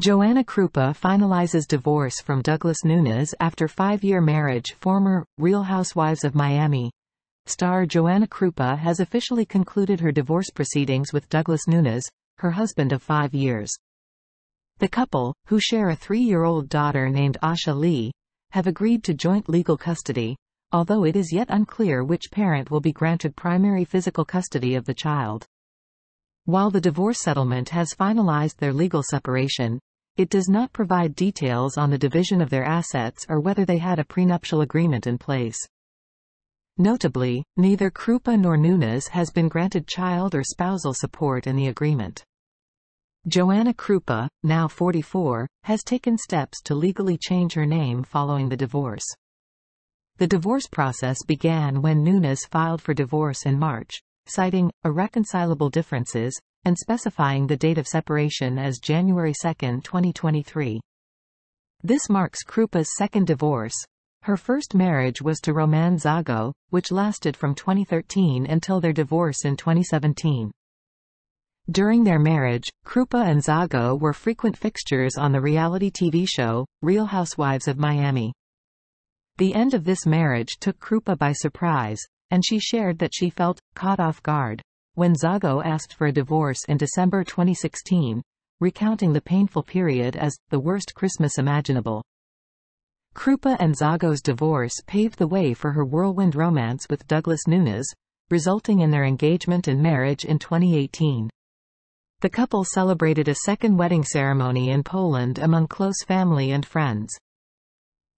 Joanna Krupa finalizes divorce from Douglas Nunes after 5-year marriage. Former Real Housewives of Miami star Joanna Krupa has officially concluded her divorce proceedings with Douglas Nunes, her husband of 5 years. The couple, who share a 3-year-old daughter named Asha-Leigh, have agreed to joint legal custody, although it is yet unclear which parent will be granted primary physical custody of the child. While the divorce settlement has finalized their legal separation, it does not provide details on the division of their assets or whether they had a prenuptial agreement in place. Notably, neither Krupa nor Nunes has been granted child or spousal support in the agreement. Joanna Krupa, now 44, has taken steps to legally change her name following the divorce. The divorce process began when Nunes filed for divorce in March, citing irreconcilable differences and specifying the date of separation as January 2, 2023. This marks Krupa's second divorce. Her first marriage was to Roman Zago, which lasted from 2013 until their divorce in 2017. During their marriage, Krupa and Zago were frequent fixtures on the reality TV show Real Housewives of Miami. The end of this marriage took Krupa by surprise, and she shared that she felt caught off guard when Zago asked for a divorce in December 2016, recounting the painful period as the worst Christmas imaginable. Krupa and Zago's divorce paved the way for her whirlwind romance with Douglas Nunes, resulting in their engagement and marriage in 2018. The couple celebrated a second wedding ceremony in Poland among close family and friends.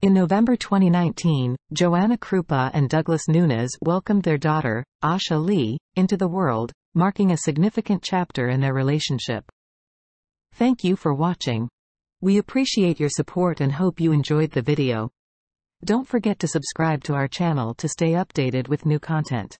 In November 2019, Joanna Krupa and Douglas Nunes welcomed their daughter, Asha-Leigh, into the world, marking a significant chapter in their relationship. Thank you for watching. We appreciate your support and hope you enjoyed the video. Don't forget to subscribe to our channel to stay updated with new content.